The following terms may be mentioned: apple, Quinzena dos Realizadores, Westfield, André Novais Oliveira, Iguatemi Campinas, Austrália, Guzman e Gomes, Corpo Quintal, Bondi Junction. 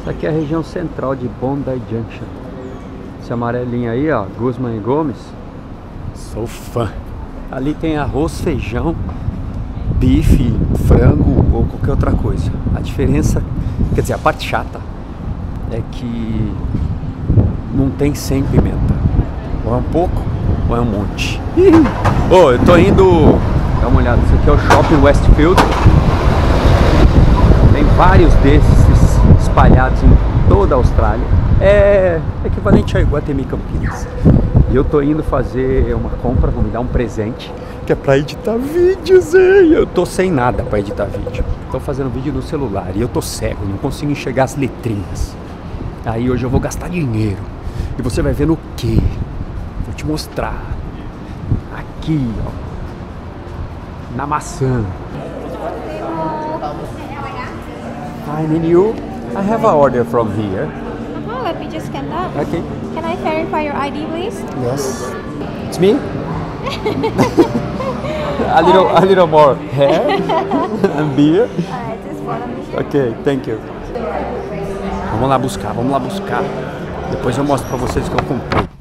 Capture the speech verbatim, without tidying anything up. Essa aqui é a região central de Bondi Junction. Esse amarelinho aí, ó, Guzman e Gomes. Sou fã. Ali tem arroz, feijão, bife, frango ou qualquer outra coisa. A diferença, quer dizer, a parte chata é que não tem sem pimenta. Ou é um pouco, ou é um monte. Oh, eu tô indo... Dá uma olhada, esse aqui é o shopping Westfield. Tem vários desses espalhados em toda a Austrália. É equivalente a Iguatemi Campinas. E eu tô indo fazer uma compra, vou me dar um presente, que é pra editar vídeos, hein? Eu tô sem nada pra editar vídeo. Tô fazendo vídeo no celular e eu tô cego, não consigo enxergar as letrinhas. Aí hoje eu vou gastar dinheiro. E você vai ver no quê? Vou te mostrar. Aqui, ó. Na maçã. Hi, menu. I have an order from here. Oh, let me just scan that. Okay. Can I verify your I D, please? Yes. It's me? a little, a little more hair and beer. Alright, just follow me here. Okay, thank you. Vamos lá buscar, vamos lá buscar. Depois eu mostro pra vocês o que eu comprei.